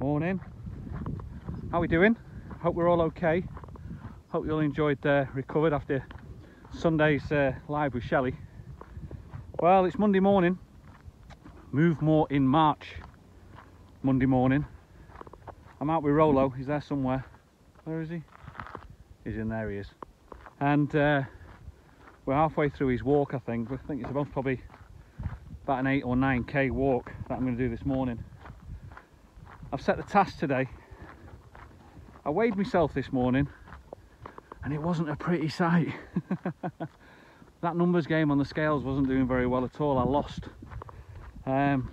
Morning. How we doing? Hope we're all okay. Hope you all enjoyed recovered after Sunday's live with Shelley. Well, it's Monday morning. Move more in March. Monday morning. I'm out with Rolo. He's there somewhere. Where is he? He's in there. He is. And we're halfway through his walk. I think it's about probably about an 8 or 9k walk that I'm going to do this morning. I've set the task today. I weighed myself this morning and it wasn't a pretty sight. That numbers game on the scales wasn't doing very well at all. I lost. I'm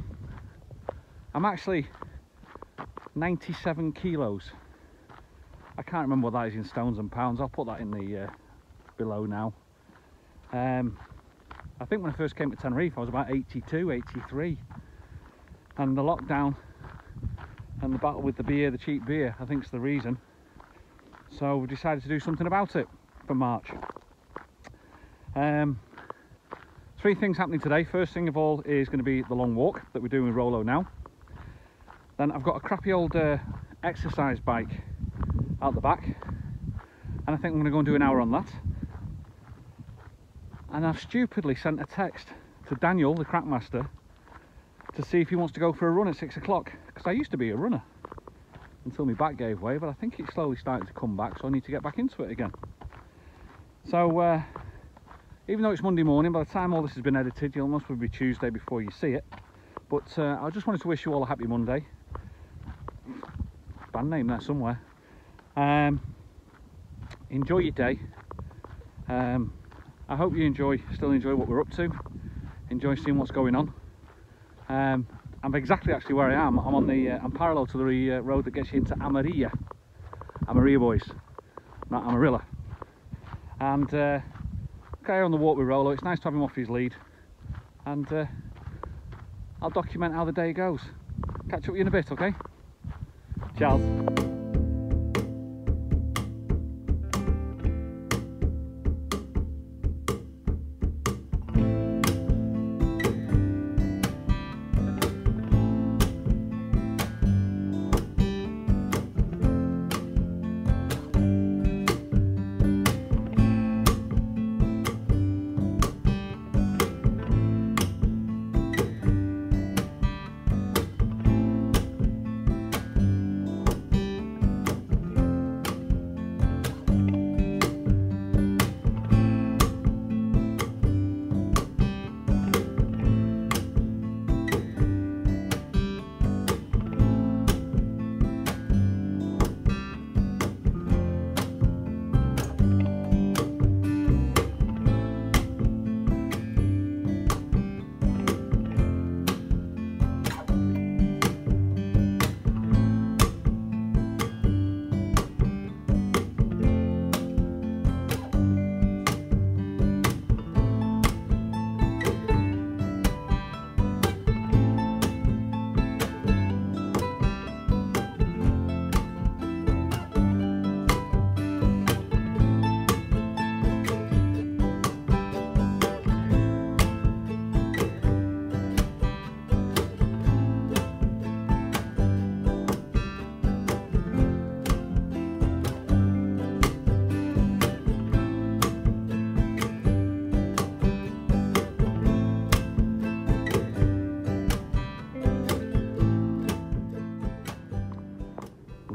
actually 97 kilos. I can't remember what that is in stones and pounds. I'll put that in the below now. I think when I first came to Tenerife I was about 82, 83. And the lockdown and the battle with the beer, the cheap beer, I think is the reason. So we decided to do something about it for March. Three things happening today. First thing of all is going to be the long walk that we're doing with Rolo now. Then I've got a crappy old exercise bike out the back, and I think I'm going to go and do an hour on that. And I've stupidly sent a text to Daniel, the CraicMaster, to see if he wants to go for a run at 6 o'clock, because I used to be a runner until my back gave way, but I think it's slowly starting to come back, so I need to get back into it again. So even though it's Monday morning, by the time all this has been edited you'll almost be Tuesday before you see it, but I just wanted to wish you all a happy Monday. Band name there somewhere. Enjoy your day. I hope you still enjoy what we're up to, enjoy seeing what's going on. I'm exactly actually where I am. I'm on the I'm parallel to the road that gets you into Amarilla. Amarilla boys, not Amarilla. And carry on the walk with Rolo. It's nice to have him off his lead, and I'll document how the day goes. Catch up with you in a bit, okay? Ciao.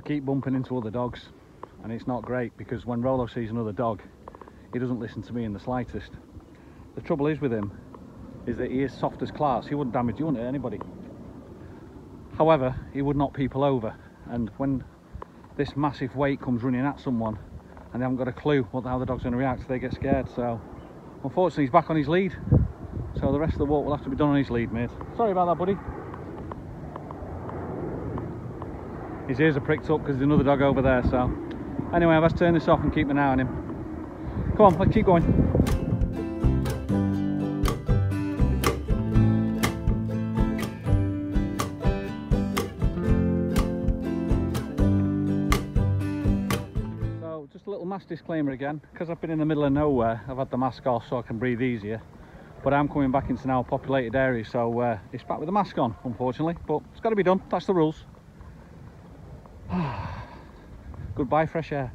Keep bumping into other dogs, and it's not great, because when Rolo sees another dog he doesn't listen to me in the slightest. The trouble is with him is that he is soft as class. He wouldn't damage you, wouldn't hurt anybody. However, he would knock people over, and when this massive weight comes running at someone and they haven't got a clue how the dog's going to react, they get scared. So unfortunately he's back on his lead, so the rest of the walk will have to be done on his lead, mate. Sorry about that, buddy. His ears are pricked up because there's another dog over there, so anyway, I've had to turn this off and keep an eye on him. Come on, let's keep going. So just a little mask disclaimer again, because I've been in the middle of nowhere. I've had the mask off so I can breathe easier, but I'm coming back into now a populated area, so it's back with the mask on, unfortunately, but it's got to be done. That's the rules. Goodbye, fresh air.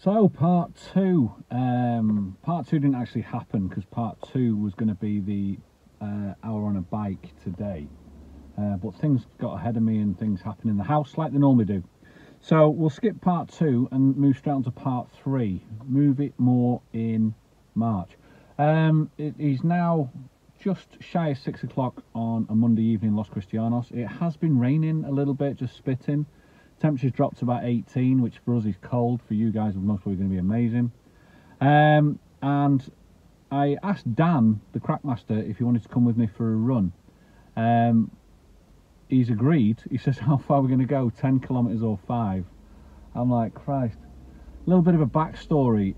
So part two didn't actually happen because part 2 was going to be the hour on a bike today, but things got ahead of me and things happened in the house like they normally do. So we'll skip part 2 and move straight on to part 3. Move it more in March. It is now just shy of 6 o'clock on a Monday evening in Los Cristianos. It has been raining a little bit, just spitting. Temperature's dropped to about 18, which for us is cold. For you guys, it's most probably going to be amazing. And I asked Dan, the CraicMaster, if he wanted to come with me for a run. He's agreed. He says, how far are we going to go? 10 kilometres or 5? I'm like, Christ. A little bit of a backstory.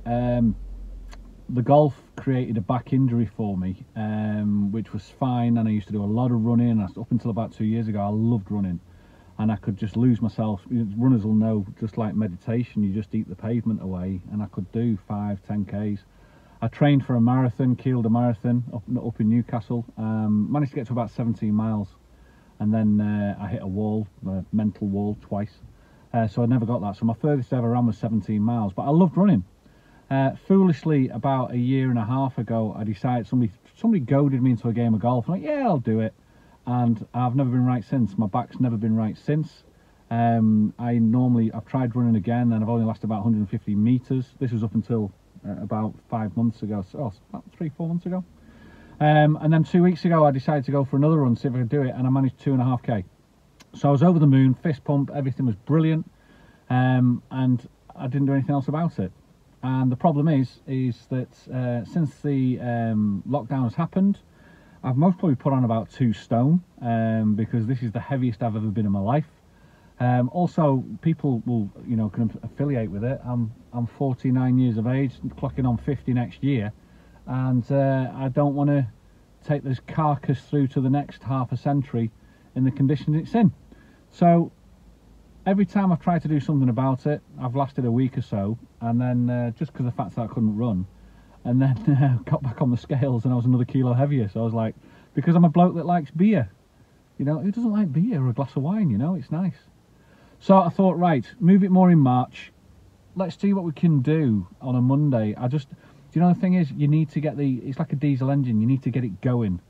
The golf created a back injury for me, which was fine. And I used to do a lot of running. Up until about 2 years ago, I loved running. And I could just lose myself. Runners will know, just like meditation, you just eat the pavement away, and I could do 5, 10Ks. I trained for a marathon, keeled a marathon up in Newcastle, managed to get to about 17 miles, and then I hit a wall, a mental wall twice, so I never got that. So my furthest I ever ran was 17 miles, but I loved running. Foolishly, about a year and a half ago, I decided, somebody goaded me into a game of golf. I'm like, yeah, I'll do it. And I've never been right since. My back's never been right since. I've tried running again, and I've only lasted about 150 meters. This was up until about 5 months ago, so about 3-4 months ago. And then 2 weeks ago, I decided to go for another run, see if I could do it, and I managed 2.5K. So I was over the moon, fist pump, everything was brilliant, and I didn't do anything else about it. And the problem is that since the lockdown has happened, I've most probably put on about 2 stone, because this is the heaviest I've ever been in my life. Also, people will, can affiliate with it. I'm 49 years of age, clocking on 50 next year, and I don't want to take this carcass through to the next half a century in the condition it's in. So every time I've tried to do something about it, I've lasted a week or so, and then just because of the fact that I couldn't run, and then got back on the scales and I was another kilo heavier. So I was like, because I'm a bloke that likes beer, who doesn't like beer or a glass of wine, it's nice. So I thought, right, move it more in March. Let's see what we can do on a Monday. The thing is, you need to get it's like a diesel engine, you need to get it going.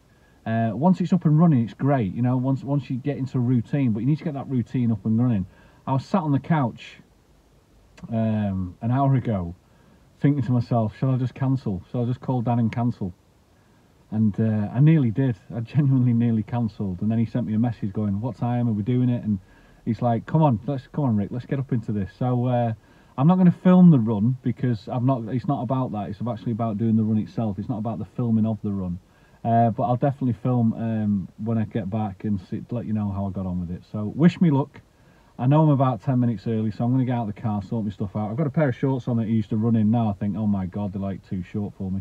Once it's up and running, it's great, once you get into a routine, but you need to get that routine up and running. I was sat on the couch an hour ago, thinking to myself, shall I just cancel? Shall I just call Dan and cancel? And I nearly did. I genuinely nearly cancelled. And then he sent me a message going, what time are we doing it? And he's like, come on, Rick, let's get up into this. So I'm not going to film the run because I've not. It's not about that. It's actually about doing the run itself. It's not about the filming of the run. But I'll definitely film when I get back and see, let you know how I got on with it. So wish me luck. I know I'm about 10 minutes early, so I'm going to get out of the car, sort my stuff out. I've got a pair of shorts on that I used to run in. Now I think, oh my God, they're like too short for me.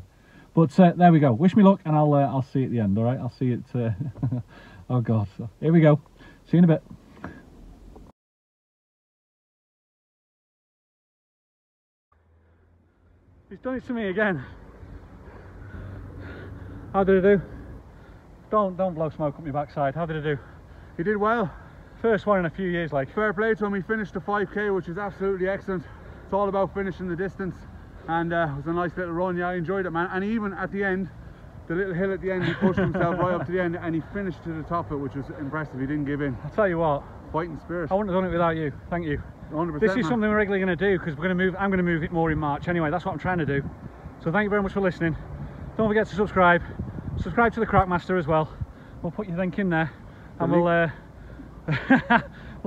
But there we go. Wish me luck, and I'll see you at the end. All right, I'll see you at. Oh God, so here we go. See you in a bit. He's done it to me again. How did I do? Don't blow smoke up my backside. How did I do? He did well. First one in a few years, like. Fair play to him. He finished the 5K, which is absolutely excellent. It's all about finishing the distance, and it was a nice little run. Yeah, I enjoyed it, man. And even at the end, the little hill at the end, he pushed himself right up to the end, and he finished to the top of it, which was impressive. He didn't give in. I'll tell you what. Fighting spirit. I wouldn't have done it without you. Thank you. 100%, this is something we're regularly going to do, because we're going to move. I'm going to move it more in March. Anyway, that's what I'm trying to do. So thank you very much for listening. Don't forget to subscribe. Subscribe to the CraicMaster as well. We'll put your link in there, and we'll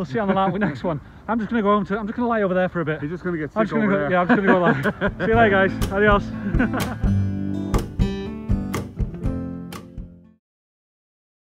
see on the line with next one. I'm just going to go home. I'm just going to lie over there for a bit. You're just going to get sick over there. Yeah, I'm just going to go lie. See you later, guys. Adios.